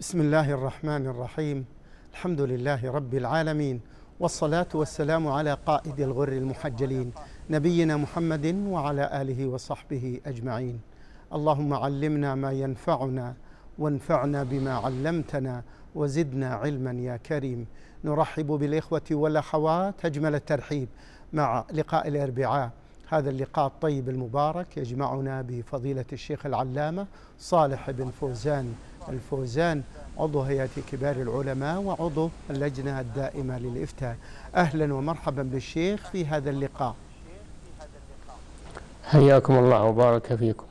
بسم الله الرحمن الرحيم. الحمد لله رب العالمين، والصلاة والسلام على قائد الغر المحجلين نبينا محمد وعلى آله وصحبه أجمعين. اللهم علمنا ما ينفعنا وانفعنا بما علمتنا وزدنا علما يا كريم. نرحب بالإخوة والأخوات أجمل الترحيب مع لقاء الأربعاء، هذا اللقاء الطيب المبارك يجمعنا بفضيلة الشيخ العلامة صالح بن فوزان الفوزان، عضو هيئة كبار العلماء وعضو اللجنة الدائمة للإفتاء. أهلا ومرحبا بالشيخ في هذا اللقاء. حياكم الله وبارك فيكم.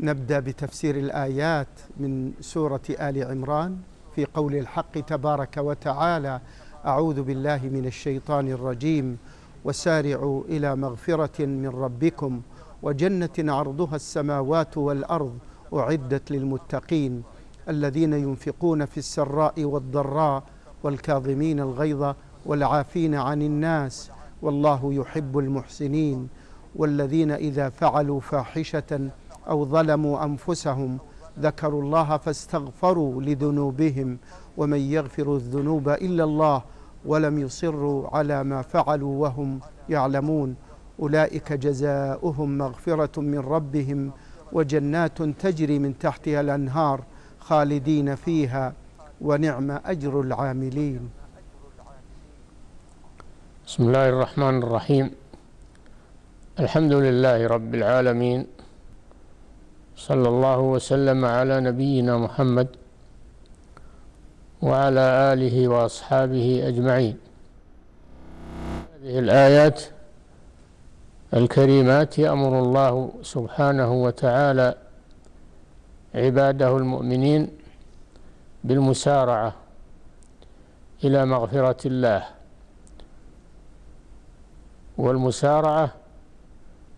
نبدأ بتفسير الآيات من سورة آل عمران في قول الحق تبارك وتعالى: أعوذ بالله من الشيطان الرجيم، وسارعوا إلى مغفرة من ربكم وجنة عرضها السماوات والأرض أعدت للمتقين الذين ينفقون في السراء والضراء والكاظمين الغيظ والعافين عن الناس والله يحب المحسنين والذين إذا فعلوا فاحشة أو ظلموا أنفسهم ذكروا الله فاستغفروا لذنوبهم ومن يغفر الذنوب إلا الله ولم يصروا على ما فعلوا وهم يعلمون أولئك جزاؤهم مغفرة من ربهم وجنات تجري من تحتها الأنهار خالدين فيها ونعم أجر العاملين. بسم الله الرحمن الرحيم. الحمد لله رب العالمين، صلى الله وسلم على نبينا محمد وعلى آله وأصحابه أجمعين. هذه الآيات الكريمات يأمر الله سبحانه وتعالى عباده المؤمنين بالمسارعة إلى مغفرة الله، والمسارعة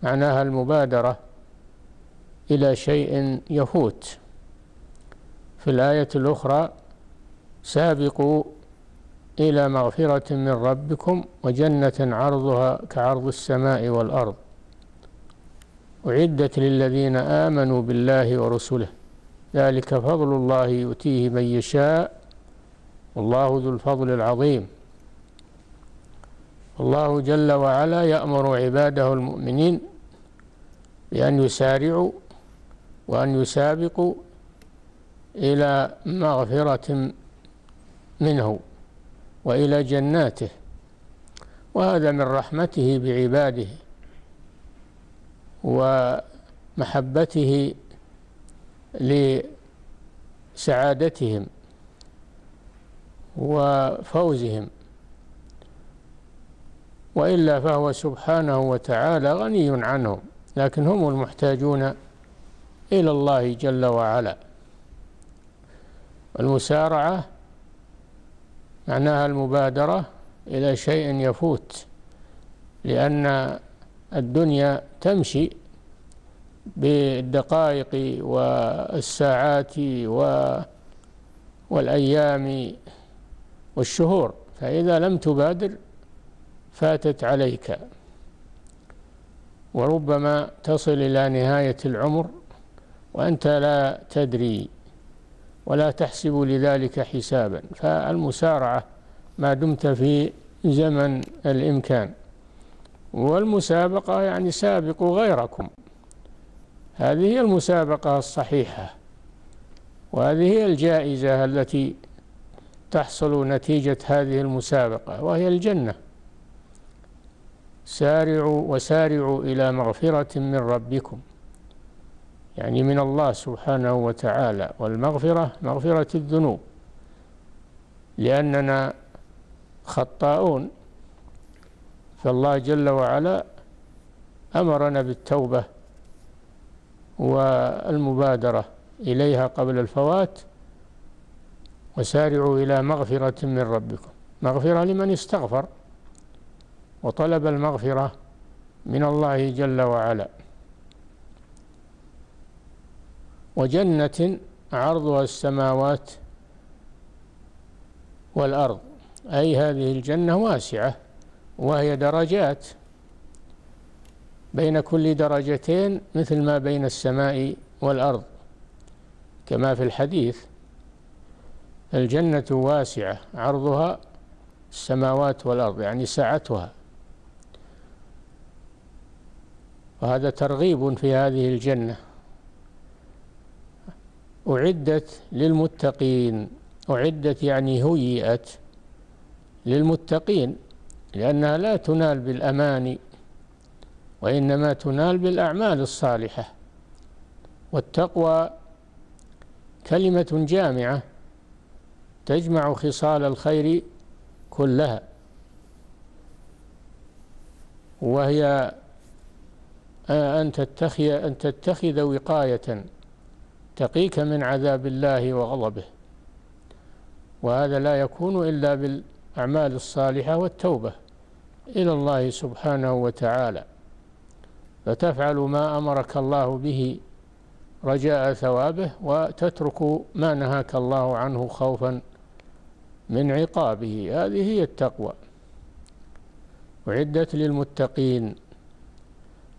معناها المبادرة إلى شيء يفوت. في الآية الأخرى: سابقوا إلى مغفرة من ربكم وجنة عرضها كعرض السماء والأرض أعدت للذين آمنوا بالله ورسله ذلك فضل الله يؤتيه من يشاء والله ذو الفضل العظيم. الله جل وعلا يأمر عباده المؤمنين بأن يسارعوا وأن يسابقوا إلى مغفرة منه وإلى جناته، وهذا من رحمته بعباده ومحبته لسعادتهم وفوزهم، وإلا فهو سبحانه وتعالى غني عنهم، لكن هم المحتاجون إلى الله جل وعلا. المسارعة معناها المبادرة إلى شيء يفوت، لأن الدنيا تمشي بالدقائق والساعات والأيام والشهور، فإذا لم تبادر فاتت عليك، وربما تصل إلى نهاية العمر وأنت لا تدري ولا تحسب لذلك حسابا. فالمسارعة ما دمت في زمن الإمكان، والمسابقة يعني سابقوا غيركم، هذه هي المسابقة الصحيحة، وهذه هي الجائزة التي تحصل نتيجة هذه المسابقة وهي الجنة. سارعوا وسارعوا إلى مغفرة من ربكم، يعني من الله سبحانه وتعالى، والمغفرة مغفرة الذنوب، لأننا خطاؤون، فالله جل وعلا أمرنا بالتوبة والمبادرة إليها قبل الفوات. وسارعوا إلى مغفرة من ربكم، مغفرة لمن استغفر وطلب المغفرة من الله جل وعلا. وجنة عرضها السماوات والأرض، أي هذه الجنة واسعة وهي درجات، بين كل درجتين مثل ما بين السماء والأرض كما في الحديث. الجنة واسعة عرضها السماوات والأرض، يعني سعتها، وهذا ترغيب في هذه الجنة أعدت للمتقين. أعدت يعني هيئت للمتقين، لأنها لا تنال بالأماني وإنما تنال بالأعمال الصالحة. والتقوى كلمة جامعة تجمع خصال الخير كلها، وهي أن تتخذ وقاية تقيك من عذاب الله وغضبه، وهذا لا يكون إلا بالأعمال الصالحة والتوبة إلى الله سبحانه وتعالى، فتفعل ما أمرك الله به رجاء ثوابه، وتترك ما نهاك الله عنه خوفا من عقابه. هذه هي التقوى، أعدت للمتقين.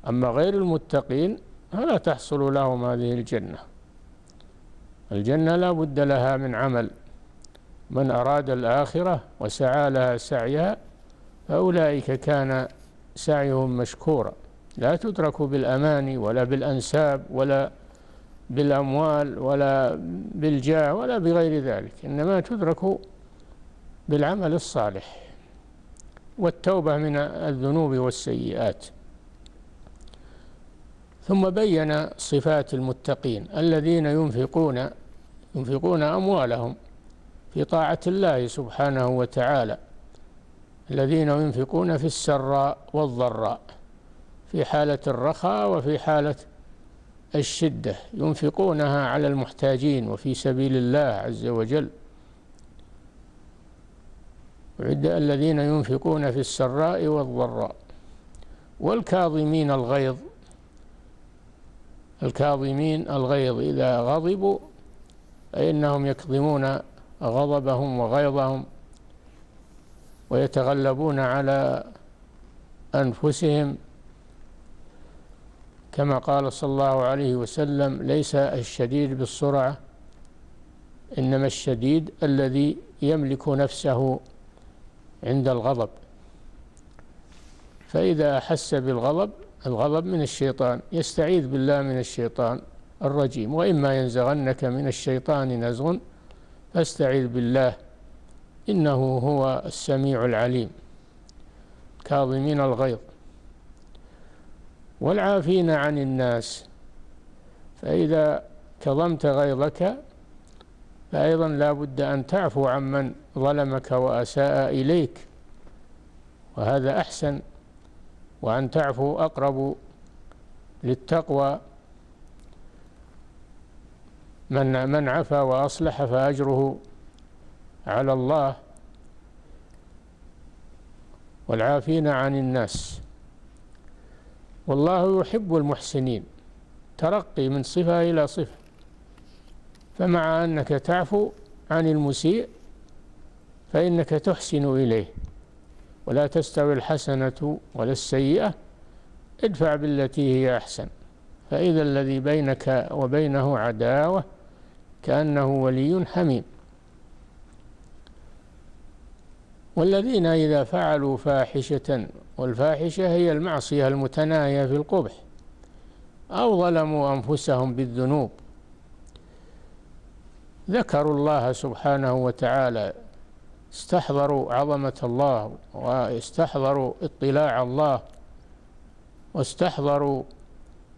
أما غير المتقين فلا تحصل لهم هذه الجنة. الجنة لا بد لها من عمل. من أراد الآخرة وسعى لها سعيها فأولئك كان سعيهم مشكورا، لا تدرك بالأماني ولا بالأنساب ولا بالأموال ولا بالجاه ولا بغير ذلك، إنما تدرك بالعمل الصالح والتوبة من الذنوب والسيئات. ثم بين صفات المتقين الذين ينفقون أموالهم في طاعة الله سبحانه وتعالى، الذين ينفقون في السراء والضراء، في حالة الرخاء وفي حالة الشدة، ينفقونها على المحتاجين وفي سبيل الله عز وجل. أعد الذين ينفقون في السراء والضراء. والكاظمين الغيظ، الكاظمين الغيظ إذا غضبوا فإنهم يكظمون غضبهم وغيظهم ويتغلبون على أنفسهم، كما قال صلى الله عليه وسلم: ليس الشديد بالسرعة، إنما الشديد الذي يملك نفسه عند الغضب. فإذا أحس بالغضب، الغضب من الشيطان، يستعيذ بالله من الشيطان الرجيم، وإما ينزغنك من الشيطان نزغ فاستعذ بالله إنه هو السميع العليم. كاظمين الغيظ. والعافين عن الناس، فإذا كظمت غيظك فأيضا لا بد أن تعفو عمن ظلمك وأساء إليك، وهذا أحسن، وأن تعفو أقرب للتقوى. من عفا وأصلح فأجره على الله. والعافين عن الناس. والله يحب المحسنين، ترقي من صفة إلى صفة. فمع أنك تعفو عن المسيء فإنك تحسن إليه، ولا تستوي الحسنة ولا السيئة، ادفع بالتي هي أحسن، فإذا الذي بينك وبينه عداوة كأنه ولي حميم. والذين إذا فعلوا فاحشة، والفاحشة هي المعصية المتناهية في القبح، أو ظلموا أنفسهم بالذنوب، ذكروا الله سبحانه وتعالى، استحضروا عظمة الله، واستحضروا اطلاع الله، واستحضروا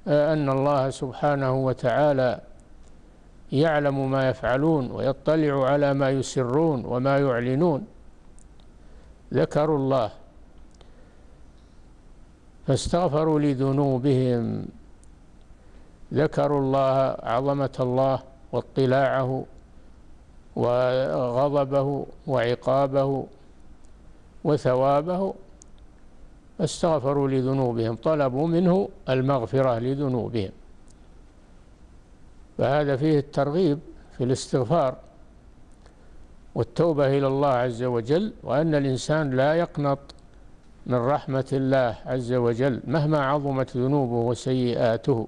أن الله سبحانه وتعالى يعلم ما يفعلون ويطلع على ما يسرون وما يعلنون. ذكروا الله فاستغفروا لذنوبهم، ذكروا الله، عظمة الله واطلاعه وغضبه وعقابه وثوابه، فاستغفروا لذنوبهم، طلبوا منه المغفرة لذنوبهم. فهذا فيه الترغيب في الاستغفار والتوبة إلى الله عز وجل، وأن الإنسان لا يقنط من رحمة الله عز وجل مهما عظمت ذنوبه وسيئاته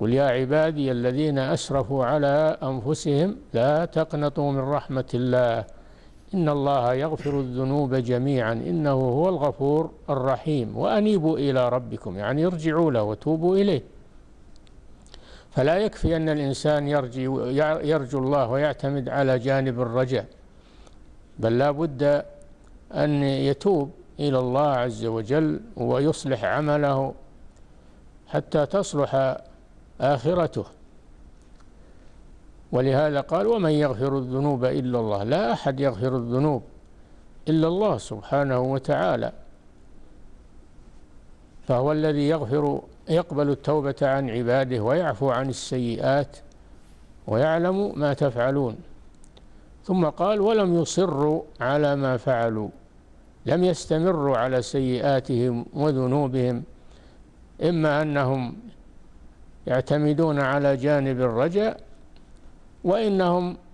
قل يا عبادي الذين أسرفوا على أنفسهم لا تقنطوا من رحمة الله إن الله يغفر الذنوب جميعا إنه هو الغفور الرحيم وأنيبوا إلى ربكم، يعني ارجعوا له وتوبوا إليه. فلا يكفي أن الإنسان يرجو الله ويعتمد على جانب الرجاء، بل لا بد أن يتوب إلى الله عز وجل ويصلح عمله حتى تصلح آخرته. ولهذا قال ومن يغفر الذنوب إلا الله، لا أحد يغفر الذنوب إلا الله سبحانه وتعالى، فهو الذي يقبل التوبة عن عباده ويعفو عن السيئات ويعلم ما تفعلون. ثم قال ولم يصروا على ما فعلوا، لم يستمروا على سيئاتهم وذنوبهم، إما أنهم يعتمدون على جانب الرجاء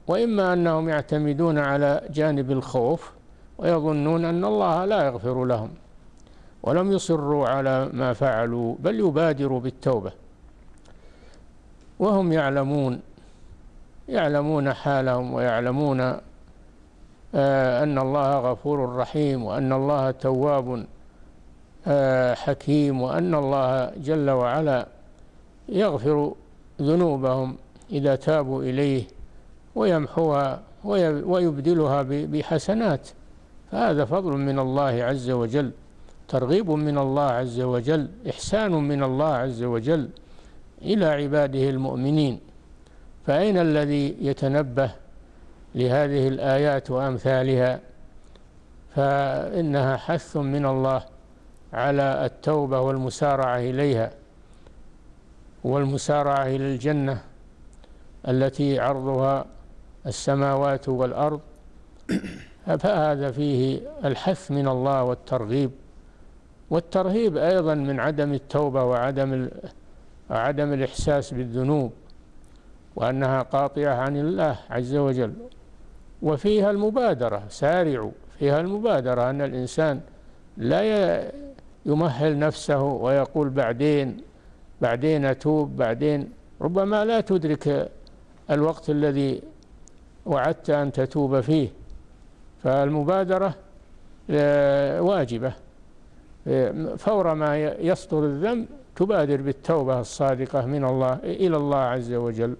وإما أنهم يعتمدون على جانب الخوف ويظنون أن الله لا يغفر لهم. ولم يصروا على ما فعلوا بل يبادروا بالتوبة وهم يعلمون حالهم ويعلمون أن الله غفور رحيم وأن الله تواب حكيم وأن الله جل وعلا يغفر ذنوبهم إذا تابوا إليه ويمحوها ويبدلها بحسنات، فهذا فضل من الله عز وجل، ترغيب من الله عز وجل، إحسان من الله عز وجل إلى عباده المؤمنين. فأين الذي يتنبه لهذه الآيات وأمثالها؟ فإنها حث من الله على التوبة والمسارعة إليها والمسارعة إلى الجنة التي عرضها السماوات والأرض، فهذا فيه الحث من الله والترغيب والترهيب أيضا من عدم التوبة وعدم الإحساس بالذنوب وأنها قاطعة عن الله عز وجل. وفيها المبادرة، سارعوا، فيها المبادرة أن الإنسان لا يمهل نفسه ويقول بعدين أتوب، بعدين، ربما لا تدرك الوقت الذي وعدت أن تتوب فيه، فالمبادرة واجبة، فور ما يصدر الذنب تبادر بالتوبة الصادقة من الله إلى الله عز وجل.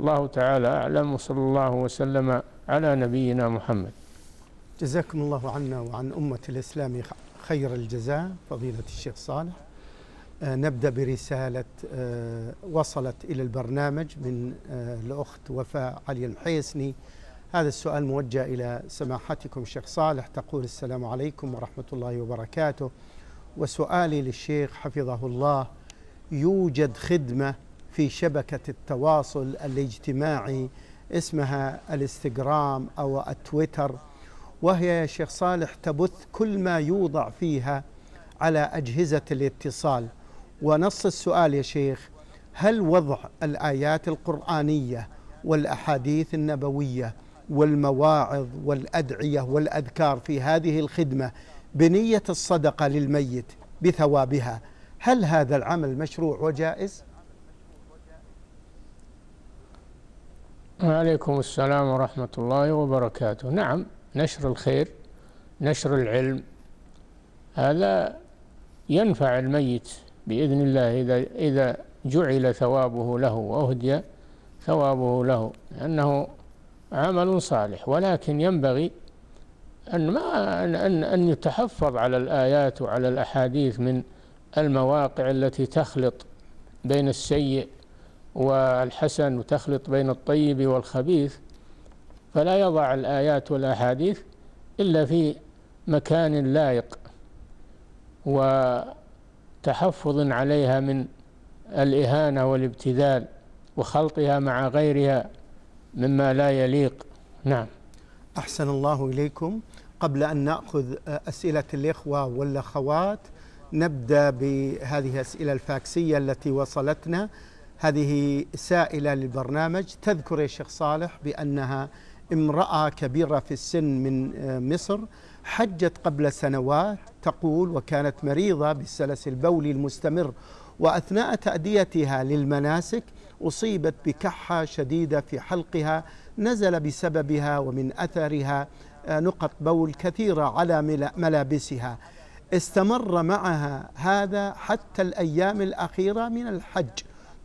الله تعالى أعلم، وصلى الله وسلم على نبينا محمد. جزاكم الله عنا وعن أمة الإسلام خير الجزاء فضيلة الشيخ صالح. نبدأ برسالة وصلت إلى البرنامج من الأخت وفاء علي المحيسني. هذا السؤال موجه إلى سماحتكم شيخ صالح، تقول السلام عليكم ورحمة الله وبركاته، وسؤالي للشيخ حفظه الله، يوجد خدمة في شبكة التواصل الاجتماعي اسمها الانستغرام أو التويتر، وهي يا شيخ صالح تبث كل ما يوضع فيها على أجهزة الاتصال، ونص السؤال يا شيخ، هل وضع الآيات القرآنية والأحاديث النبوية والمواعظ والأدعية والأذكار في هذه الخدمة بنية الصدقة للميت بثوابها، هل هذا العمل مشروع وجائز؟ وعليكم السلام ورحمة الله وبركاته. نعم، نشر الخير، نشر العلم، هذا ينفع الميت بإذن الله إذا جعل ثوابه له وأهدي ثوابه له، لأنه عمل صالح. ولكن ينبغي أن يتحفظ على الآيات وعلى الأحاديث من المواقع التي تخلط بين السيء والحسن وتخلط بين الطيب والخبيث، فلا يضع الآيات والأحاديث إلا في مكان لائق وتحفظ عليها من الإهانة والابتذال وخلطها مع غيرها مما لا يليق. نعم. أحسن الله إليكم. قبل أن نأخذ أسئلة الإخوة والأخوات، نبدأ بهذه الأسئلة الفاكسية التي وصلتنا. هذه سائلة للبرنامج تذكر يا شيخ صالح بأنها امرأة كبيرة في السن من مصر، حجت قبل سنوات، تقول وكانت مريضة بالسلس البولي المستمر وأثناء تأديتها للمناسك أصيبت بكحة شديدة في حلقها نزل بسببها ومن أثرها نقط بول كثيرة على ملابسها. استمر معها هذا حتى الأيام الأخيرة من الحج.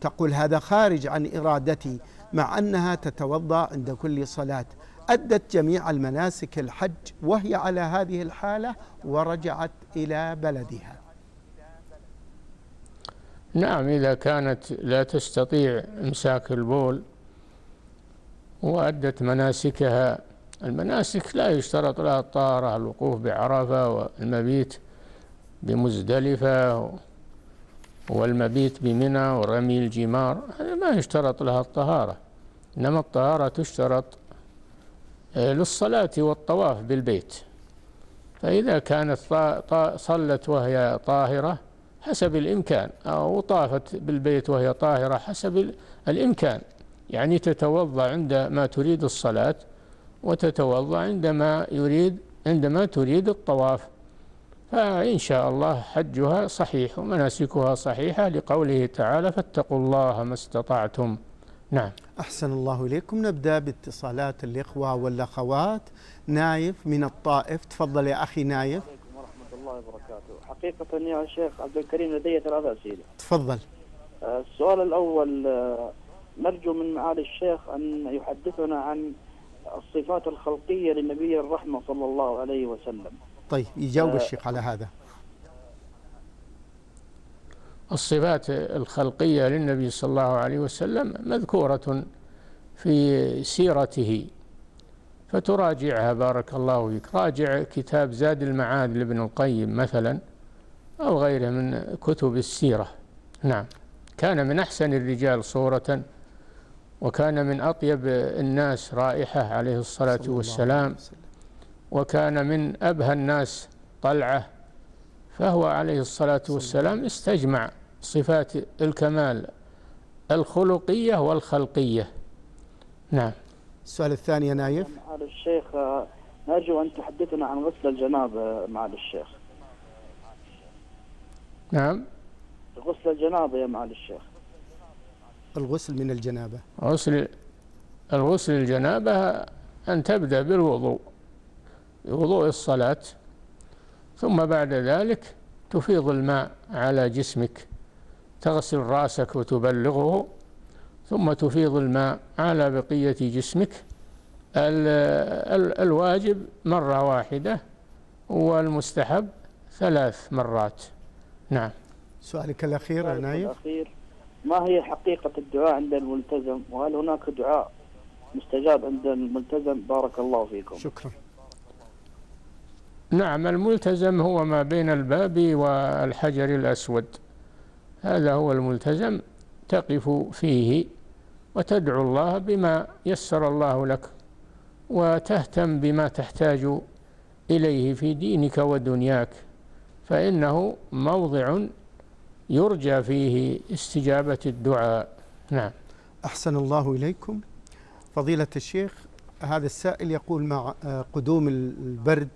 تقول هذا خارج عن إرادتي، مع أنها تتوضأ عند كل صلاة، أدت جميع المناسك الحج وهي على هذه الحالة ورجعت إلى بلدها. نعم، إذا كانت لا تستطيع إمساك البول وأدت مناسكها، المناسك لا يشترط لها الطهارة، الوقوف بعرفة والمبيت بمزدلفة والمبيت بمنى ورمي الجمار، هذا ما يشترط لها الطهارة، إنما الطهارة تشترط للصلاة والطواف بالبيت. فإذا كانت صلت وهي طاهرة حسب الإمكان، أو طافت بالبيت وهي طاهرة حسب الإمكان، يعني تتوضأ عندما تريد الصلاة وتتوضأ عندما تريد الطواف، فإن شاء الله حجها صحيح ومناسكها صحيحة لقوله تعالى فاتقوا الله ما استطعتم. نعم، أحسن الله إليكم. نبدأ باتصالات الإخوة والأخوات. نايف من الطائف، تفضل يا أخي نايف. وبركاته. حقيقة يا شيخ عبد الكريم لدي 3 أسئلة. تفضل. السؤال الأول، نرجو من معالي الشيخ أن يحدثنا عن الصفات الخلقية للنبي الرحمة صلى الله عليه وسلم. طيب، يجاوب الشيخ على هذا. الصفات الخلقية للنبي صلى الله عليه وسلم مذكورة في سيرته، فتراجعها بارك الله فيك. راجع كتاب زاد المعاد لابن القيم مثلا أو غيره من كتب السيرة. نعم، كان من أحسن الرجال صورة، وكان من أطيب الناس رائحة عليه الصلاة والسلام، وكان من أبهى الناس طلعة، فهو عليه الصلاة والسلام استجمع صفات الكمال الخلقية والخلقية. نعم. السؤال الثاني يا نايف. معالي الشيخ نرجو أن تحدثنا عن غسل الجنابة. معالي الشيخ. نعم، غسل الجنابة يا معالي الشيخ. الغسل من الجنابة، الغسل الجنابة أن تبدأ بالوضوء، وضوء الصلاة، ثم بعد ذلك تفيض الماء على جسمك، تغسل رأسك وتبلغه، ثم تفيض الماء على بقية جسمك. الواجب مرة واحدة، والمستحب 3 مرات. نعم. سؤالك الأخير يا نايف. ما هي حقيقة الدعاء عند الملتزم، وهل هناك دعاء مستجاب عند الملتزم؟ بارك الله فيكم. شكرا. نعم، الملتزم هو ما بين الباب والحجر الأسود، هذا هو الملتزم، تقف فيه وتدعو الله بما يسر الله لك، وتهتم بما تحتاج إليه في دينك ودنياك، فإنه موضع يرجى فيه استجابة الدعاء. نعم. أحسن الله إليكم. فضيلة الشيخ، هذا السائل يقول مع قدوم البرد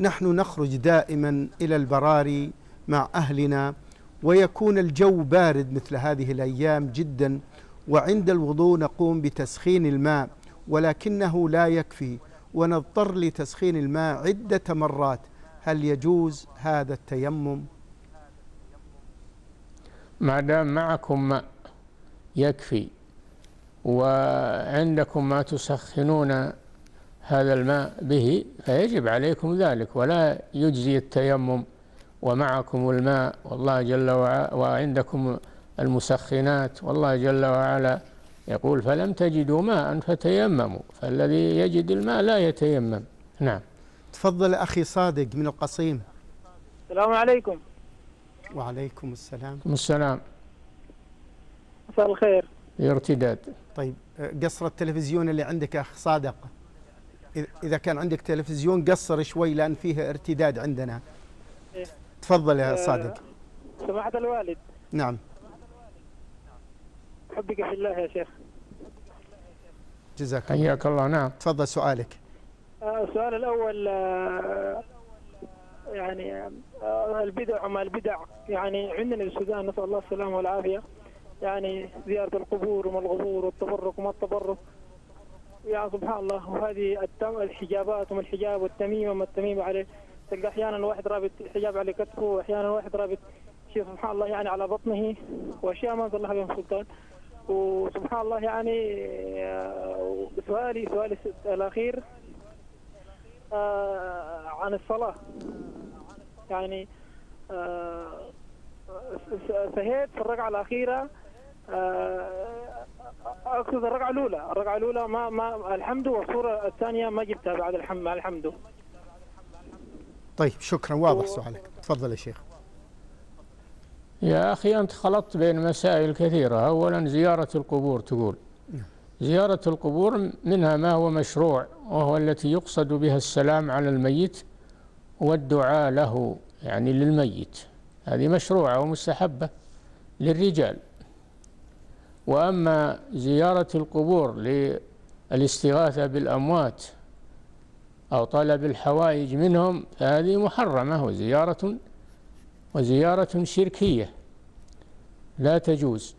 نحن نخرج دائما إلى البراري مع أهلنا ويكون الجو بارد مثل هذه الأيام جدا، وعند الوضوء نقوم بتسخين الماء ولكنه لا يكفي، ونضطر لتسخين الماء عدة مرات، هل يجوز هذا التيمم؟ ما دام معكم ماء يكفي وعندكم ما تسخنون هذا الماء به، فيجب عليكم ذلك، ولا يجزي التيمم ومعكم الماء، والله جل وعلا، وعندكم المسخنات، والله جل وعلا يقول فلم تجدوا ماء فتيمموا، فالذي يجد الماء لا يتيمم. نعم. تفضل أخي صادق من القصيم. السلام عليكم. وعليكم السلام. السلام. مساء الخير. ارتداد. طيب، قصر التلفزيون اللي عندك يا أخي صادق، إذا كان عندك تلفزيون قصر شوي لأن فيه ارتداد عندنا. تفضل يا صادق. سماحة الوالد. نعم. أحبك في الله يا شيخ. جزاك الله. حياك الله. نعم، تفضل سؤالك. السؤال الأول، يعني البدع وما البدع. يعني عندنا السودان نسأل الله السلامة والعافية، يعني زيارة القبور وما القبور والتبرك وما التبرك، يا سبحان الله. وهذه الحجابات وما الحجاب والتميمة وما التميمة عليه، تلقى أحيانا الواحد رابط الحجاب على كتفه، وأحيانا الواحد رابط شيء سبحان الله يعني على بطنه، وأشياء ما أنزل الله بهم سلطان. وسبحان الله يعني سؤالي الأخير عن الصلاة. يعني سهيت في الركعة الأخيرة، أقصد الركعة الأولى، الركعة الأولى ما الحمد، والصورة الثانية ما جبتها بعد الحمد مع الحمد. طيب شكرا، واضح سؤالك، تفضل يا شيخ. يا أخي أنت خلطت بين مسائل كثيرة. أولا زيارة القبور، تقول زيارة القبور منها ما هو مشروع، وهو التي يقصد بها السلام على الميت والدعاء له، يعني للميت، هذه مشروعة ومستحبة للرجال. وأما زيارة القبور للاستغاثة بالأموات أو طلب الحوائج منهم فهذه محرمة وزيارة شركية لا تجوز.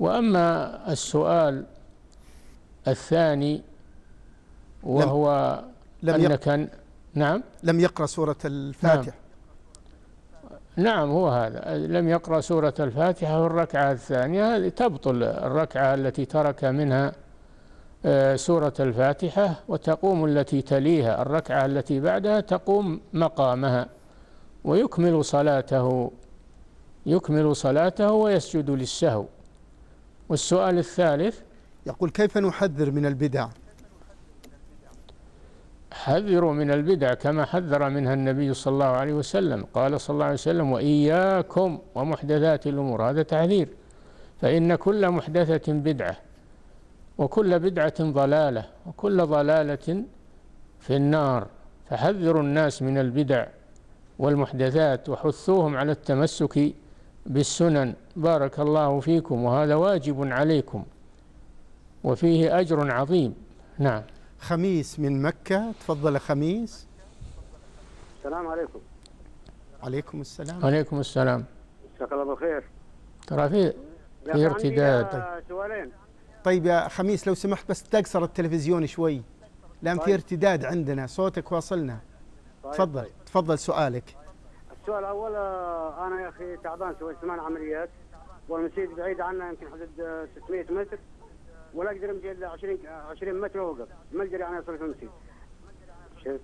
وأما السؤال الثاني وهو أنك نعم لم يقرأ سورة الفاتحة. نعم هو هذا، لم يقرأ سورة الفاتحة والركعة الثانية، هذه تبطل الركعة التي ترك منها سورة الفاتحة، وتقوم التي تليها، الركعة التي بعدها تقوم مقامها ويكمل صلاته، ويسجد للسهو. والسؤال الثالث يقول كيف نحذر من البدع؟ حذروا من البدع كما حذر منها النبي صلى الله عليه وسلم، قال صلى الله عليه وسلم: وإياكم ومحدثات الأمور. هذا تحذير، فإن كل محدثة بدعة، وكل بدعة ضلالة، وكل ضلالة في النار. فحذروا الناس من البدع والمحدثات وحثوهم على التمسك بالسنن. بارك الله فيكم، وهذا واجب عليكم وفيه أجر عظيم. نعم خميس من مكة، تفضل خميس. السلام عليكم. وعليكم السلام. وعليكم السلام. جزاك الله بالخير. ترى في ارتداد. عندي سؤالين. طيب يا خميس لو سمحت بس تقصر التلفزيون شوي، لأن في ارتداد عندنا، صوتك واصلنا. طيب تفضل. طيب تفضل سؤالك. السؤال الأول، أنا يا أخي تعبان سويت 8 عمليات، والمسجد بعيد عنا يمكن حدود 600 متر، ولا اقدر امشي الا 20 متر واوقف، ما اقدر يعني اصرف امشي. شفت؟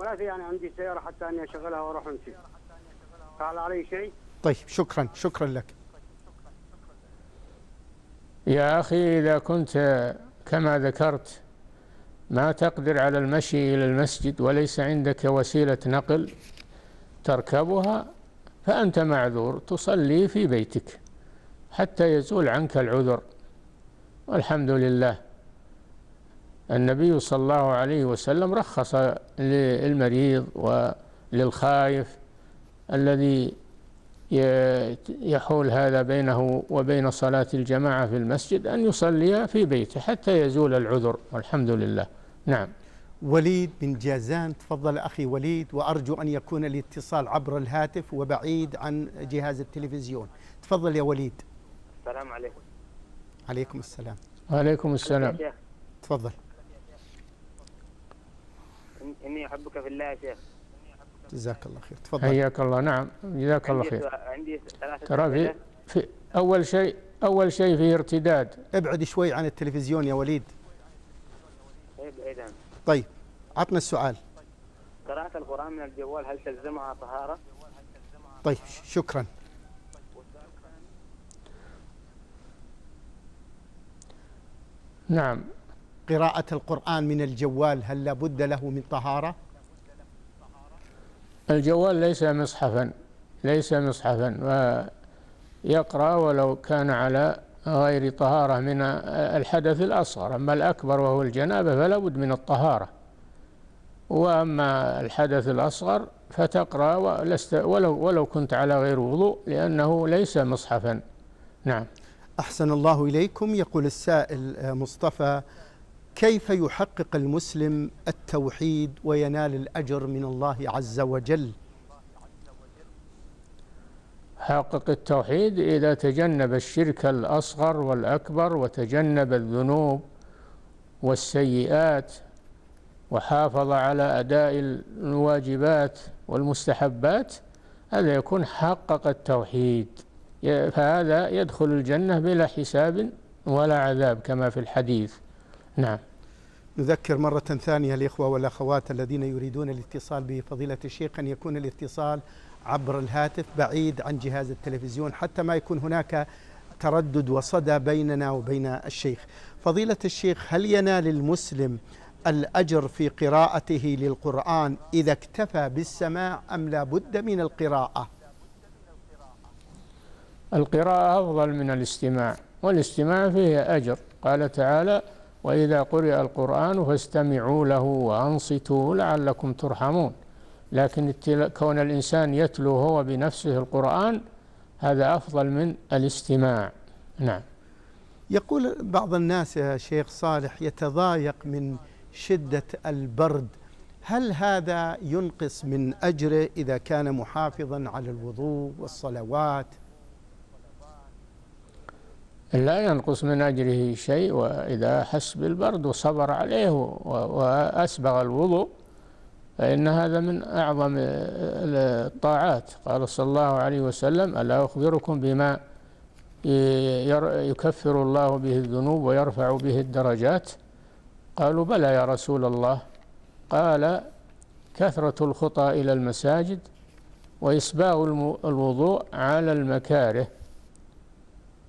ولا في يعني عندي سياره حتى اني اشغلها واروح امشي. فعل علي شيء؟ طيب شكرا، شكرا لك. يا اخي اذا كنت كما ذكرت ما تقدر على المشي الى المسجد وليس عندك وسيله نقل تركبها، فانت معذور، تصلي في بيتك حتى يزول عنك العذر. والحمد لله النبي صلى الله عليه وسلم رخص للمريض وللخائف الذي يحول هذا بينه وبين صلاة الجماعة في المسجد أن يصلي في بيته حتى يزول العذر، والحمد لله. نعم وليد من جازان، تفضل أخي وليد، وأرجو أن يكون الاتصال عبر الهاتف وبعيد عن جهاز التلفزيون. تفضل يا وليد. السلام عليكم. عليكم السلام. وعليكم السلام. تفضل. إني أحبك في الله يا شيخ. جزاك الله خير، تفضل. حياك الله. نعم جزاك الله خير. عندي ترى في أول شيء في ارتداد. ابعد شوي عن التلفزيون يا وليد. طيب عطنا السؤال. قراءة القرآن من الجوال هل تلزمها طهارة؟ طيب شكرا. نعم قراءة القرآن من الجوال هل لابد له من طهارة؟ الجوال ليس مصحفا، ويقرأ ولو كان على غير طهارة من الحدث الأصغر. أما الأكبر وهو الجنابة فلا بد من الطهارة، وأما الحدث الأصغر فتقرأ ولو كنت على غير وضوء، لأنه ليس مصحفا. نعم أحسن الله إليكم. يقول السائل مصطفى: كيف يحقق المسلم التوحيد وينال الأجر من الله عز وجل؟ حقق التوحيد إذا تجنب الشرك الأصغر والأكبر وتجنب الذنوب والسيئات وحافظ على أداء الواجبات والمستحبات، هذا يكون حقق التوحيد، فهذا يدخل الجنة بلا حساب ولا عذاب كما في الحديث. نعم. نذكر مرة ثانية الإخوة والأخوات الذين يريدون الاتصال بفضيلة الشيخ أن يكون الاتصال عبر الهاتف بعيد عن جهاز التلفزيون حتى ما يكون هناك تردد وصدى بيننا وبين الشيخ. فضيلة الشيخ، هل ينال المسلم الأجر في قراءته للقرآن إذا اكتفى بالسماع أم لا بد من القراءة؟ القراءة أفضل من الاستماع، والاستماع فيه أجر، قال تعالى: وإذا قرئ القرآن فاستمعوا له وأنصتوا لعلكم ترحمون. لكن كون الإنسان يتلو هو بنفسه القرآن هذا أفضل من الاستماع. نعم. يقول بعض الناس يا شيخ صالح يتضايق من شدة البرد، هل هذا ينقص من أجره إذا كان محافظا على الوضوء والصلوات؟ لا ينقص من أجره شيء، وإذا أحس بالبرد وصبر عليه وأسبغ الوضوء فإن هذا من أعظم الطاعات. قال صلى الله عليه وسلم: ألا أخبركم بما يكفر الله به الذنوب ويرفع به الدرجات؟ قالوا: بلى يا رسول الله. قال: كثرة الخطى إلى المساجد وإسباغ الوضوء على المكاره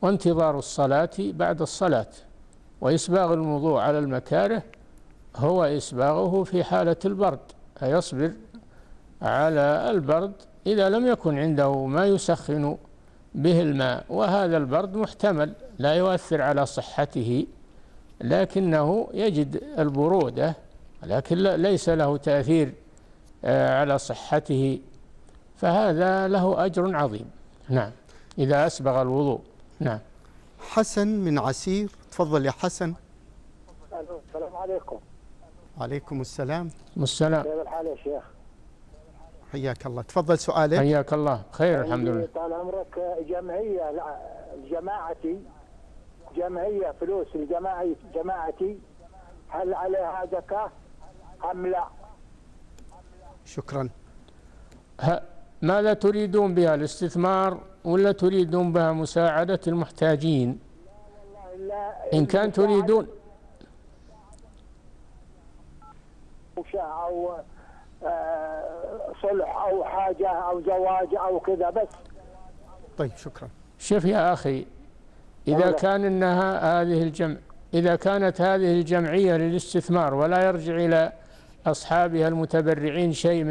وانتظار الصلاة بعد الصلاة. وإسباغ الوضوء على المكاره هو إسباغه في حالة البرد، فيصبر على البرد إذا لم يكن عنده ما يسخن به الماء، وهذا البرد محتمل لا يؤثر على صحته، لكنه يجد البرودة لكن ليس له تأثير على صحته، فهذا له أجر عظيم. نعم، إذا أسبغ الوضوء. نعم. حسن من عسير، تفضل يا حسن. السلام عليكم. وعليكم السلام. والسلام. كيف الحال يا شيخ؟ حياك الله، تفضل سؤالك. حياك الله، خير الحمد لله. طال عمرك، جمعية فلوس لجماعتي، هل عليها زكاة أم لا؟ شكرا. ماذا تريدون بها، الاستثمار ولا تريدون بها مساعدة المحتاجين؟ إن كان تريدون أو صلح أو حاجة أو زواج أو كذا بس. طيب شكرا. شوف يا أخي، إذا كان إنها إذا كانت هذه الجمعية للاستثمار ولا يرجع إلى أصحابها المتبرعين شيء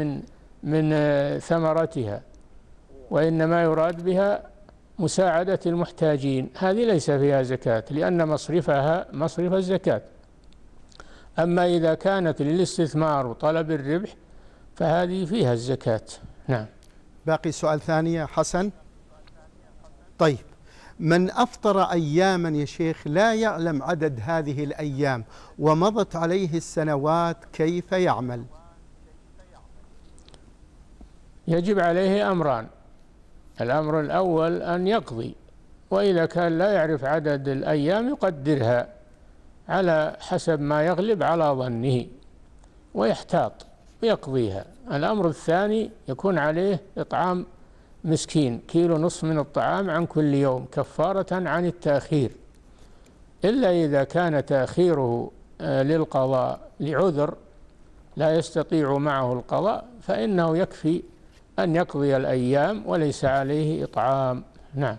من ثمرتها، وإنما يراد بها مساعدة المحتاجين، هذه ليس فيها زكاة لأن مصرفها مصرف الزكاة. أما إذا كانت للاستثمار وطلب الربح فهذه فيها الزكاة. نعم. باقي سؤال ثاني يا حسن. طيب، من أفطر أياما يا شيخ لا يعلم عدد هذه الأيام ومضت عليه السنوات كيف يعمل؟ يجب عليه أمران: الأمر الأول أن يقضي، وإذا كان لا يعرف عدد الأيام يقدرها على حسب ما يغلب على ظنه ويحتاط ويقضيها. الأمر الثاني يكون عليه إطعام مسكين، 1.5 كيلو من الطعام عن كل يوم كفارة عن التأخير، إلا إذا كان تأخيره للقضاء لعذر لا يستطيع معه القضاء، فإنه يكفي أن يقضي الأيام وليس عليه إطعام. نعم.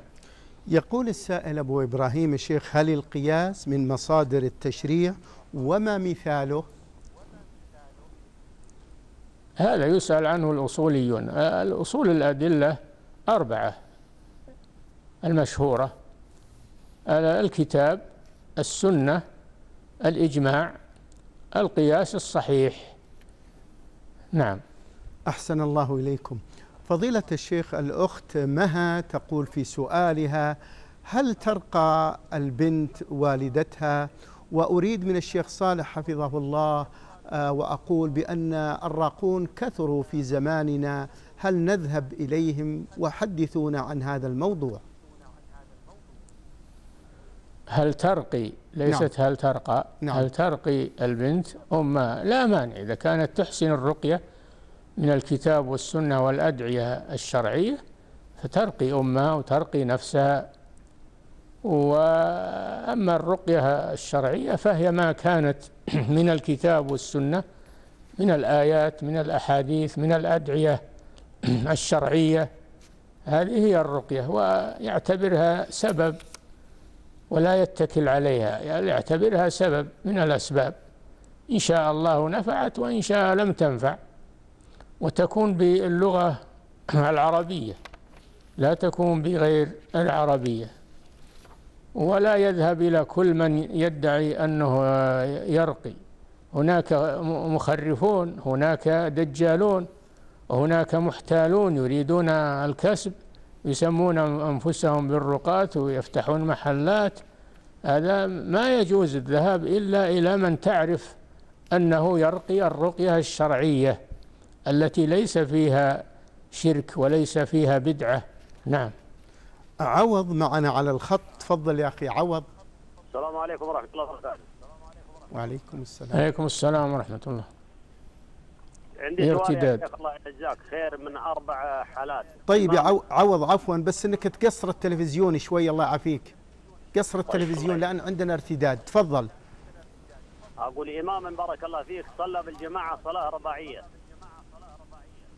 يقول السائل أبو إبراهيم: الشيخ، هل القياس من مصادر التشريع وما مثاله؟ هذا يسأل عنه الأصوليون. الأصول الأدلة 4 المشهورة: الكتاب، السنة، الإجماع، القياس الصحيح. نعم. أحسن الله إليكم. فضيلة الشيخ، الأخت مها تقول في سؤالها: هل ترقى البنت والدتها؟ وأريد من الشيخ صالح حفظه الله وأقول بأن الراقون كثروا في زماننا، هل نذهب إليهم وحدثونا عن هذا الموضوع؟ هل ترقي؟ ليست نعم. هل ترقى؟ نعم. هل ترقي البنت أمها؟ لا مانع إذا كانت تحسن الرقية من الكتاب والسنة والأدعية الشرعية فترقي أمها وترقي نفسها. وأما الرقية الشرعية فهي ما كانت من الكتاب والسنة، من الآيات، من الأحاديث، من الأدعية الشرعية، هذه هي الرقية، ويعتبرها سبب ولا يتكل عليها، يعني يعتبرها سبب من الأسباب، إن شاء الله نفعت وإن شاء لم تنفع، وتكون باللغة العربية لا تكون بغير العربية، ولا يذهب إلى كل من يدعي أنه يرقي. هناك مخرفون، هناك دجالون، وهناك محتالون يريدون الكسب، يسمون أنفسهم بالرقاة ويفتحون محلات. هذا ما يجوز الذهاب إلا إلى من تعرف أنه يرقي الرقية الشرعية التي ليس فيها شرك وليس فيها بدعة. نعم. عوض معنا على الخط، تفضل يا أخي عوض. السلام عليكم ورحمة الله وبركاته. وعليكم السلام. عليكم السلام ورحمة الله. عندي ارتداد. الله يجزاك خير من 4 حالات. طيب يا عوض عفوا، بس انك تقصر التلفزيون شوي الله يعافيك. قصر التلفزيون لان عندنا ارتداد، تفضل. اقول امام بارك الله فيك صلى بالجماعه صلاه رباعيه.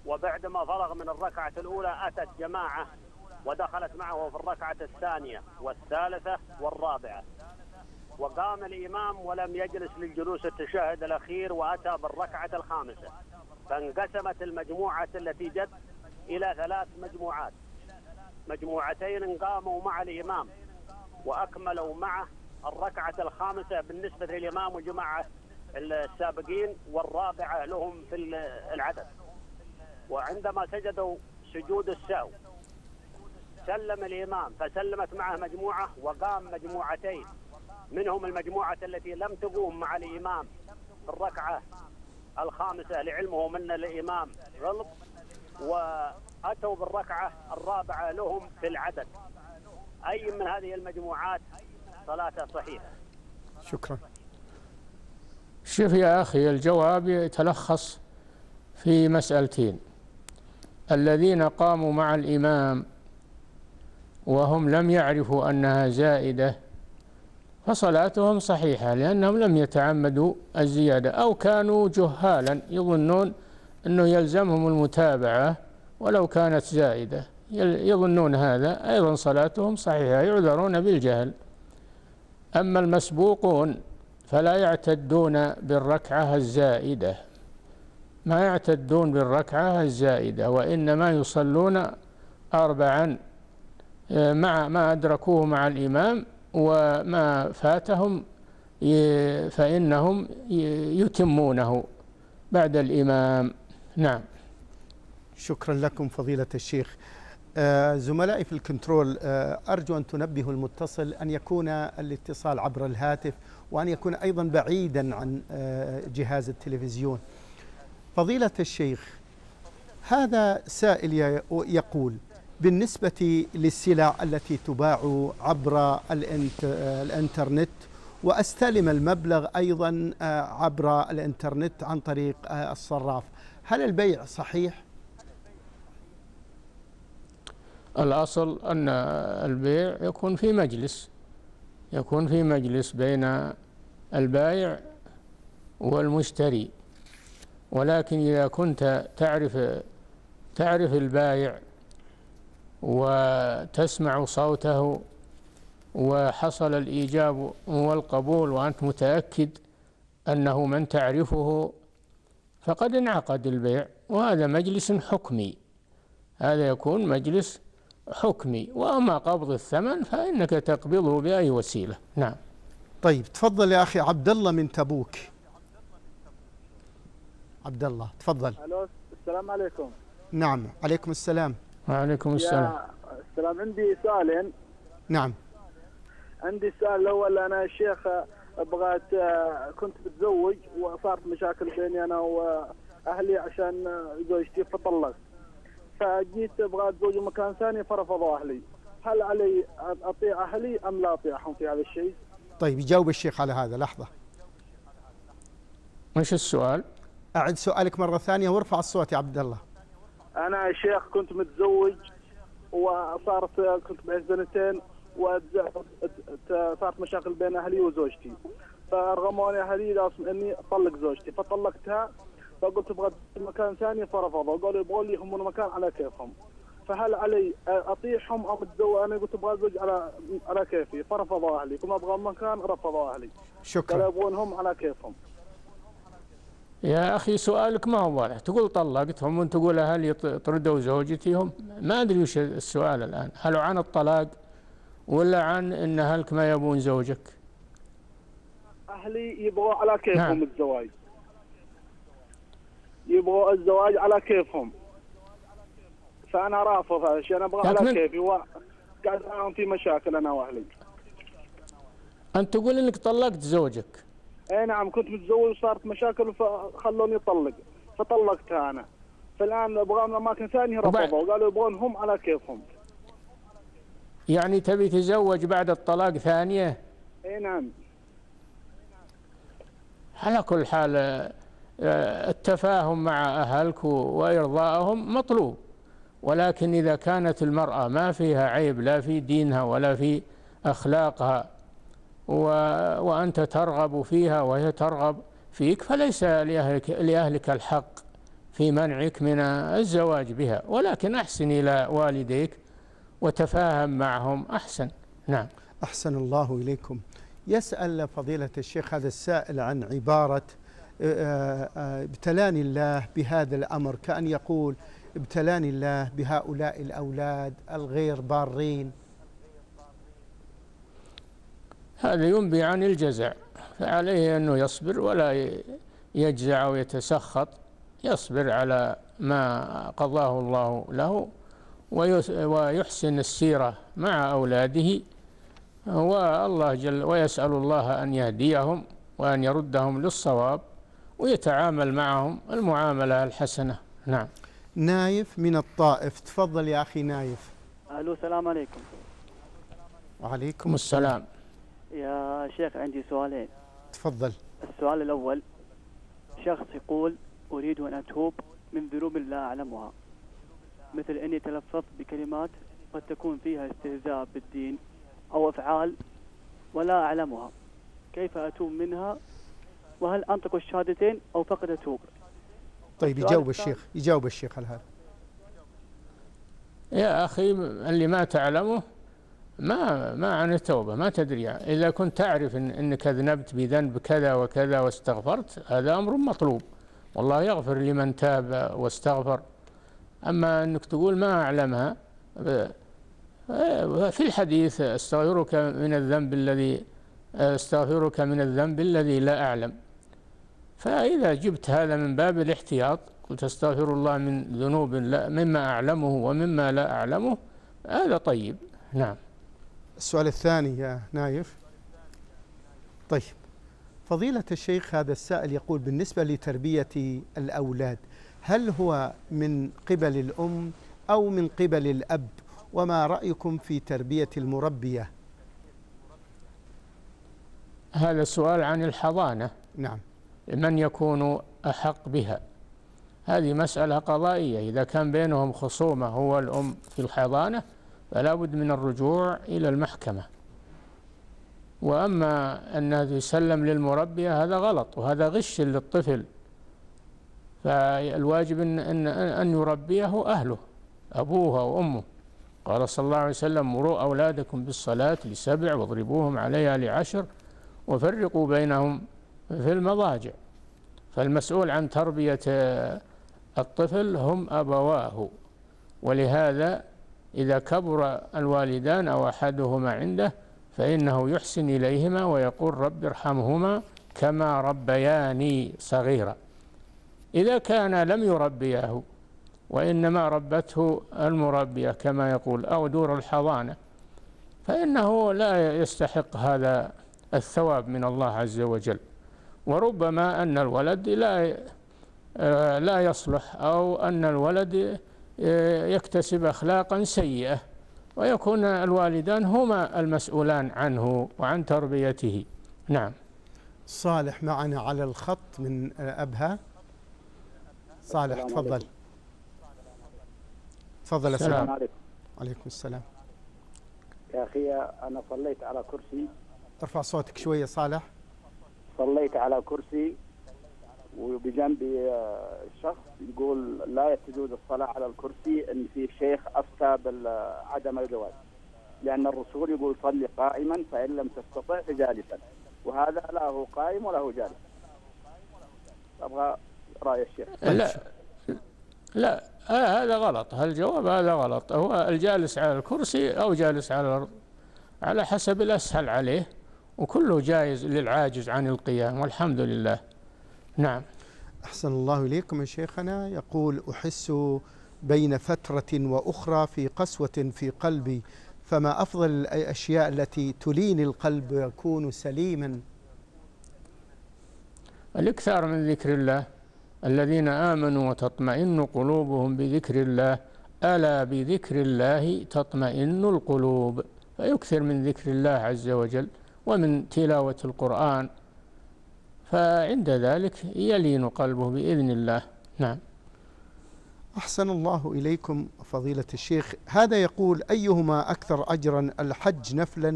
وبعد ما فرغ من الركعه الاولى اتت جماعه ودخلت معه في الركعه الثانيه والثالثه والرابعه. وقام الامام ولم يجلس للجلوس التشهد الاخير واتى بالركعه الخامسه. فانقسمت المجموعة التي جت إلى 3 مجموعات، مجموعتين قاموا مع الإمام وأكملوا معه الركعة الخامسة بالنسبة للإمام وجماعة السابقين، والرابعة لهم في العدد. وعندما سجدوا سجود السهو سلم الإمام، فسلمت معه مجموعة وقام مجموعتين، منهم المجموعة التي لم تقوم مع الإمام الركعة الخامسة لعلمه من الإمام غلط، وأتوا بالركعة الرابعة لهم في العدد. أي من هذه المجموعات صلاة صحيحة؟ شكرا. شوف يا أخي، الجواب يتلخص في مسألتين: الذين قاموا مع الإمام وهم لم يعرفوا أنها زائدة فصلاتهم صحيحة لأنهم لم يتعمدوا الزيادة، أو كانوا جهالا يظنون أنه يلزمهم المتابعة ولو كانت زائدة، يظنون هذا، أيضا صلاتهم صحيحة، يعذرون بالجهل. أما المسبوقون فلا يعتدون بالركعة الزائدة، ما يعتدون بالركعة الزائدة، وإنما يصلون 4 مع ما أدركوه مع الإمام، وما فاتهم فإنهم يتمونه بعد الإمام. نعم. شكرا لكم فضيلة الشيخ. زملائي في الكنترول، أرجو أن تنبهوا المتصل أن يكون الاتصال عبر الهاتف، وأن يكون أيضا بعيدا عن جهاز التلفزيون. فضيلة الشيخ، هذا سائل يقول: بالنسبة للسلع التي تباع عبر الانترنت، وأستلم المبلغ أيضا عبر الانترنت عن طريق الصراف، هل البيع صحيح؟ الأصل أن البيع يكون في مجلس، يكون في مجلس بين البائع والمشتري، ولكن إذا كنت تعرف البائع وتسمع صوته وحصل الإيجاب والقبول وأنت متأكد أنه من تعرفه فقد انعقد البيع، وهذا مجلس حكمي، هذا يكون مجلس حكمي. وأما قبض الثمن فإنك تقبضه بأي وسيلة. نعم. طيب تفضل يا أخي عبد الله من تبوك. عبد الله تفضل. ألو، السلام عليكم. نعم عليكم السلام. وعليكم السلام. السلام. عندي سؤالين. نعم. عندي السؤال الأول، أنا الشيخ أبغى كنت بتزوج وصارت مشاكل بيني أنا وأهلي عشان زوجتي فطلقت، فجيت ابغى اتزوج مكان ثاني فرفضوا اهلي، هل علي اطيع اهلي ام لا اطيعهم في هذا الشيء؟ طيب يجاوب الشيخ على هذا. لحظه، وش السؤال؟ اعد سؤالك مره ثانيه وارفع الصوت يا عبد الله. انا يا شيخ كنت متزوج وصارت كنت بعد سنتين صارت مشاكل بين اهلي وزوجتي، فارغموني اهلي لازم اني اطلق زوجتي، فطلقتها فقلت ابغى مكان ثاني فرفضوا، قالوا يبغون لي يهمون مكان على كيفهم، فهل علي اطيعهم او اتزوج؟ انا قلت ابغى اتزوج على كيفي فرفضوا اهلي، كما ابغى مكان رفضوا اهلي. شكرا. قالوا يبغونهم على كيفهم. يا اخي سؤالك ما هو واضح، تقول طلقتهم وانت تقول اهلي طردوا زوجتي، هم ما ادري وش السؤال الان، هل عن الطلاق ولا عن ان اهلك ما يبون زوجك؟ اهلي يبغوا على كيفهم. نعم. الزواج يبغوا الزواج على كيفهم، فانا رافض هذا الشيء، انا ابغى على كيفي وقاعد معاهم في مشاكل انا واهلي. انت تقول انك طلقت زوجك. اي نعم، كنت متزوج وصارت مشاكل فخلوني اطلق، فطلقتها انا، فالان ابغى من اماكن ثانيه رفضوا وقالوا يبغون هم على كيفهم. يعني تبي تزوج بعد الطلاق ثانيه؟ اي نعم. على كل حال التفاهم مع اهلك وارضائهم مطلوب، ولكن اذا كانت المراه ما فيها عيب لا في دينها ولا في اخلاقها وأنت ترغب فيها وهي ترغب فيك، فليس لأهلك الحق في منعك من الزواج بها، ولكن أحسن إلى والديك وتفاهم معهم أحسن. نعم. أحسن الله إليكم. يسأل فضيلة الشيخ هذا السائل عن عبارة ابتلاني الله بهذا الأمر، كأن يقول ابتلاني الله بهؤلاء الأولاد الغير بارين. هذا ينبي عن الجزع، فعليه أنه يصبر ولا يجزع ويتسخط، يصبر على ما قضاه الله له ويحسن السيرة مع أولاده، والله جل ويسأل الله أن يهديهم وأن يردهم للصواب ويتعامل معهم المعاملة الحسنة. نعم. نايف من الطائف، تفضل يا أخي نايف. أهلا، السلام عليكم. وعليكم السلام. يا شيخ عندي سؤالين. تفضل. السؤال الأول، شخص يقول أريد أن أتوب من ذنوب لا أعلمها، مثل أني تلفظت بكلمات قد تكون فيها استهزاء بالدين أو أفعال ولا أعلمها، كيف أتوب منها؟ وهل أنطق الشهادتين أو فقط أتوب؟ طيب يجاوب الشيخ، يجاوب الشيخ على هذا. يا أخي اللي ما تعلمه ما عن التوبة، ما تدري، إذا كنت تعرف أنك أذنبت بذنب كذا وكذا واستغفرت، هذا أمر مطلوب، والله يغفر لمن تاب واستغفر. أما أنك تقول ما أعلمها، في الحديث استغفرك من الذنب الذي لا أعلم، فإذا جبت هذا من باب الاحتياط، قلت أستغفر الله من ذنوب مما أعلمه ومما لا أعلمه، هذا طيب. نعم. السؤال الثاني يا نايف. طيب فضيلة الشيخ هذا السائل يقول بالنسبة لتربية الأولاد، هل هو من قبل الأم أو من قبل الأب؟ وما رأيكم في تربية المربية؟ هذا السؤال عن الحضانة. نعم. من يكون أحق بها؟ هذه مسألة قضائية، إذا كان بينهم خصومة هو الأم في الحضانة فلا بد من الرجوع إلى المحكمة، وأما أنه يسلم للمربية هذا غلط وهذا غش للطفل، فالواجب أن يربيه أهله، أبوه وأمه. قال صلى الله عليه وسلم مروا أولادكم بالصلاة ل7 واضربوهم عليها ل10 وفرقوا بينهم في المضاجع، فالمسؤول عن تربية الطفل هم أبواه، ولهذا إذا كبر الوالدان أو أحدهما عنده فإنه يحسن إليهما ويقول رب ارحمهما كما ربياني صغيرا. إذا كان لم يربيه وإنما ربته المربية كما يقول أو دور الحضانة، فإنه لا يستحق هذا الثواب من الله عز وجل، وربما أن الولد لا يصلح أو أن الولد يكتسب أخلاقا سيئة، ويكون الوالدان هما المسؤولان عنه وعن تربيته. نعم. صالح معنا على الخط من أبها. صالح تفضل. تفضل. السلام عليكم. وعليكم السلام. يا أخي أنا صليت على كرسي. ارفع صوتك شوية صالح. صليت على كرسي وبجنبي شخص يقول لا تجوز الصلاة على الكرسي، إن في شيخ أفتى بعدم الجواز، لأن الرسول يقول صلي قائما فإن لم تستطع فجالسا، وهذا لا هو قائم ولا هو جالس. أبغى رأي الشيخ. لا هذا غلط، الجواب هذا غلط. هو الجالس على الكرسي أو جالس على الأرض على حسب الأسهل عليه، وكله جائز للعاجز عن القيام والحمد لله. نعم. أحسن الله إليكم يا شيخنا. يقول أحس بين فترة وأخرى في قسوة في قلبي، فما أفضل الأشياء التي تلين القلب ويكون سليما؟ الإكثار من ذكر الله. الذين آمنوا وتطمئن قلوبهم بذكر الله، ألا بذكر الله تطمئن القلوب. فيكثر من ذكر الله عز وجل ومن تلاوة القرآن، فعند ذلك يلين قلبه بإذن الله. نعم. أحسن الله إليكم فضيلة الشيخ. هذا يقول أيهما أكثر أجرا، الحج نفلا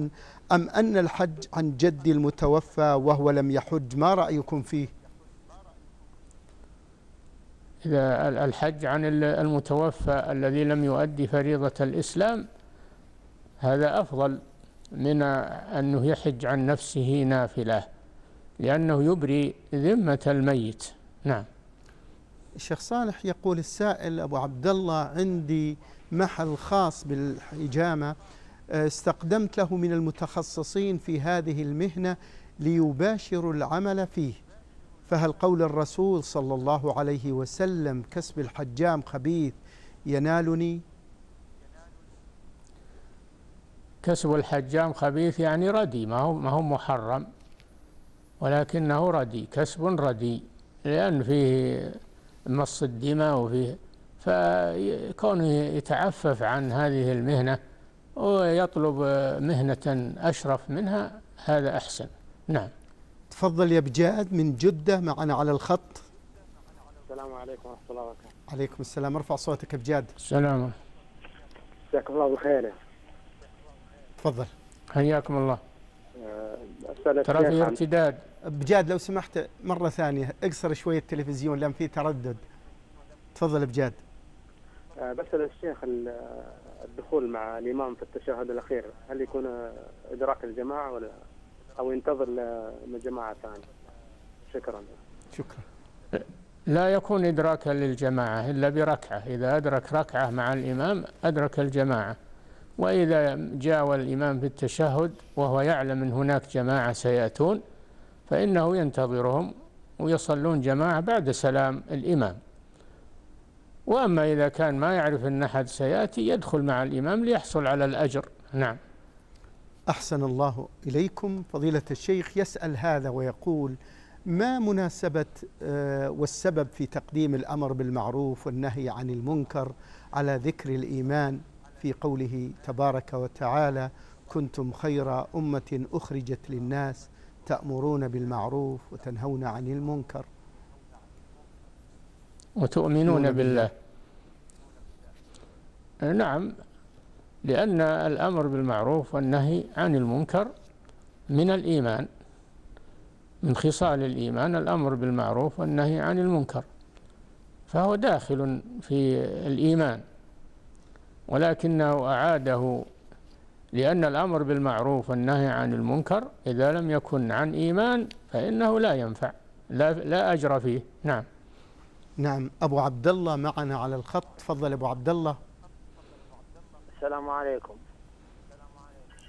أم أن الحج عن جدي المتوفى وهو لم يحج؟ ما رأيكم فيه؟ إذا الحج عن المتوفى الذي لم يؤدي فريضة الإسلام هذا أفضل من أنه يحج عن نفسه نافلة، لأنه يبري ذمة الميت. نعم. الشيخ صالح يقول السائل أبو عبد الله عندي محل خاص بالحجامة، استقدمت له من المتخصصين في هذه المهنة ليباشروا العمل فيه، فهل قول الرسول صلى الله عليه وسلم كسب الحجام خبيث ينالني؟ كسب الحجام خبيث يعني ردي، ما هو محرم، ولكنه ردي، كسب ردي، لأن فيه مص الدماء وفيه، فكونه يتعفف عن هذه المهنة ويطلب مهنة أشرف منها هذا أحسن. نعم. تفضل يا بجاد من جدة معنا على الخط. السلام عليكم ورحمة الله وبركاته. عليكم السلام. ارفع صوتك يا بجاد. السلام. جزاكم الله بالخير. تفضل. حياكم الله. ترى في ارتداد. بجاد لو سمحت مرة ثانية اقصر شوية التلفزيون لأن في تردد. تفضل بجاد. بسأل الشيخ الدخول مع الإمام في التشهد الأخير، هل يكون إدراك الجماعة ولا أو ينتظر لجماعة ثانية؟ شكرا. شكرا. لا يكون إدراكا للجماعة إلا بركعة، إذا أدرك ركعة مع الإمام أدرك الجماعة. وإذا جاول الإمام في التشهد وهو يعلم أن هناك جماعة سيأتون فإنه ينتظرهم ويصلون جماعة بعد سلام الإمام. وأما إذا كان ما يعرف أن أحد سيأتي يدخل مع الإمام ليحصل على الأجر. نعم. أحسن الله إليكم. فضيلة الشيخ يسأل هذا ويقول ما مناسبة والسبب في تقديم الأمر بالمعروف والنهي عن المنكر على ذكر الإيمان في قوله تبارك وتعالى كنتم خير أمة أخرجت للناس تأمرون بالمعروف وتنهون عن المنكر وتؤمنون بالله؟ نعم، لأن الأمر بالمعروف والنهي عن المنكر من الإيمان، من خصال الإيمان الأمر بالمعروف والنهي عن المنكر، فهو داخل في الإيمان، ولكنه أعاده لأن الأمر بالمعروف والنهي عن المنكر إذا لم يكن عن إيمان فإنه لا ينفع، لا أجر فيه. نعم. نعم. أبو عبد الله معنا على الخط. تفضل أبو عبد الله. السلام عليكم.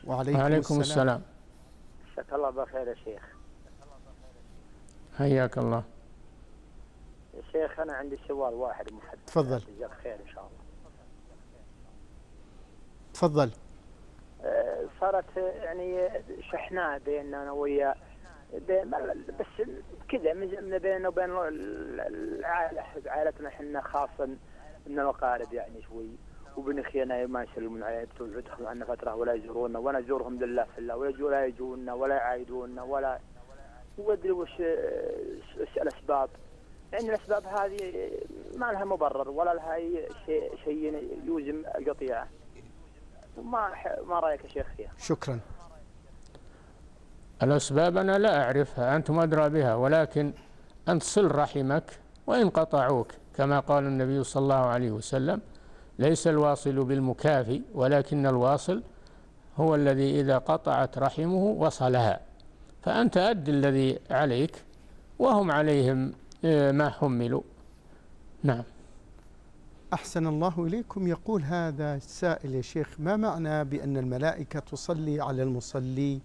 وعليكم السلام. مساك الله بخير يا شيخ. حياك الله. يا شيخ أنا عندي سؤال واحد محدد. تفضل. جزاك خير إن شاء الله. تفضل. صارت يعني شحناء بيننا انا وياه بس كذا من بيننا وبين عائلتنا احنا، خاصه ان المقالب يعني شوي، وبن اخينا ما يسلمون علي يدخلون عنا فتره ولا يزورونا، وانا ازورهم لله في الله، ولا يجونا ولا يعايدونا ولا ادري وش الاسباب. يعني الاسباب هذه ما لها مبرر ولا لها اي شيء يوزم القطيعه. ما رايك يا شيخ فيها؟ شكرا. الاسباب انا لا اعرفها، انتم ادرى بها، ولكن انت صل رحمك وان قطعوك، كما قال النبي صلى الله عليه وسلم: ليس الواصل بالمكافي ولكن الواصل هو الذي إذا قطعت رحمه وصلها. فأنت أد الذي عليك وهم عليهم ما حملوا. نعم. أحسن الله إليكم. يقول هذا السائل: يا شيخ، ما معنى بأن الملائكة تصلي على المصلي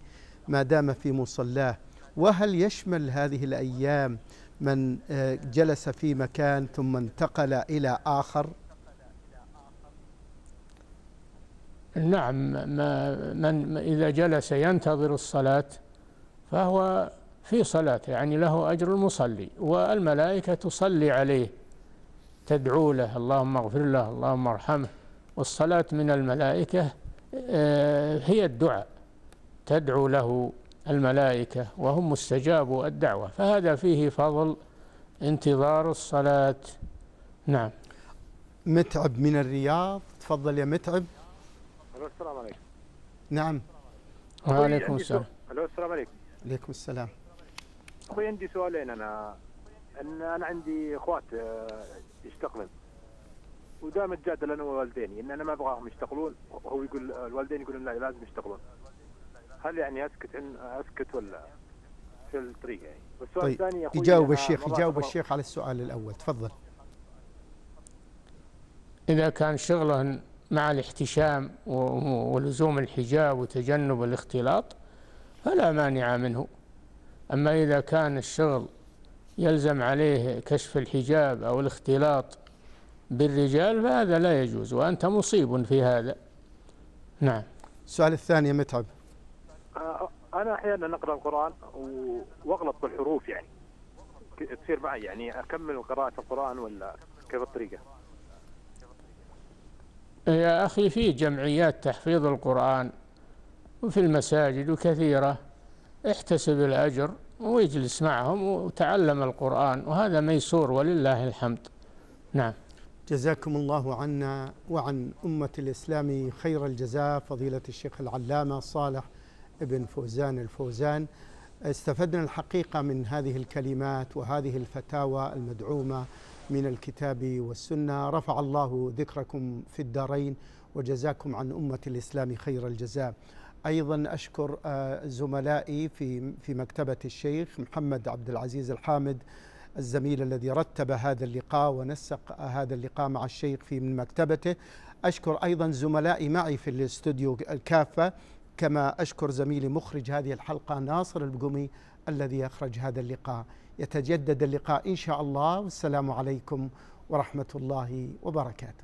ما دام في مصلاه؟ وهل يشمل هذه الأيام من جلس في مكان ثم انتقل إلى آخر؟ نعم، من إذا جلس ينتظر الصلاة فهو في صلاة، يعني له أجر المصلي، والملائكة تصلي عليه تدعو له: اللهم اغفر له، اللهم ارحمه. والصلاة من الملائكة هي الدعاء، تدعو له الملائكة وهم مستجابوا الدعوة، فهذا فيه فضل انتظار الصلاة. نعم. متعب من الرياض، تفضل يا متعب. السلام عليكم. نعم. وعليكم السلام. الو، السلام عليكم. وعليكم السلام. اخوي عندي سؤالين. انا عندي اخوات يشتغلون، ودائما اتجادل انا ووالديني ان انا ما ابغاهم يشتغلون، هو يقول الوالدين يقولون لا لازم يشتغلون. هل يعني اسكت ولا في الطريق يعني؟ والسؤال طيب الثاني يا اخوي، يجاوب الشيخ على السؤال الاول، تفضل. اذا كان شغله مع الاحتشام ولزوم الحجاب وتجنب الاختلاط فلا مانع منه. أما إذا كان الشغل يلزم عليه كشف الحجاب أو الاختلاط بالرجال فهذا لا يجوز، وأنت مصيب في هذا. نعم. السؤال الثاني متعب. أنا أحيانا أقرأ القرآن وأغلط بالحروف، يعني تصير معي، يعني أكمل قراءة القرآن ولا كيف الطريقة؟ يا أخي، في جمعيات تحفيظ القرآن وفي المساجد وكثيرة، احتسب الأجر ويجلس معهم وتعلم القرآن، وهذا ميسور ولله الحمد. نعم. جزاكم الله عنا وعن أمة الإسلام خير الجزاء فضيلة الشيخ العلامة صالح بن فوزان الفوزان. استفدنا الحقيقة من هذه الكلمات وهذه الفتاوى المدعومة من الكتاب والسنة. رفع الله ذكركم في الدارين وجزاكم عن أمة الإسلام خير الجزاء. أيضا أشكر زملائي في مكتبة الشيخ محمد عبد العزيز الحامد، الزميل الذي رتب هذا اللقاء ونسق هذا اللقاء مع الشيخ من مكتبته. أشكر أيضا زملائي معي في الاستوديو الكافة، كما أشكر زميلي مخرج هذه الحلقة ناصر البقومي الذي يخرج هذا اللقاء. يتجدد اللقاء إن شاء الله، والسلام عليكم ورحمة الله وبركاته.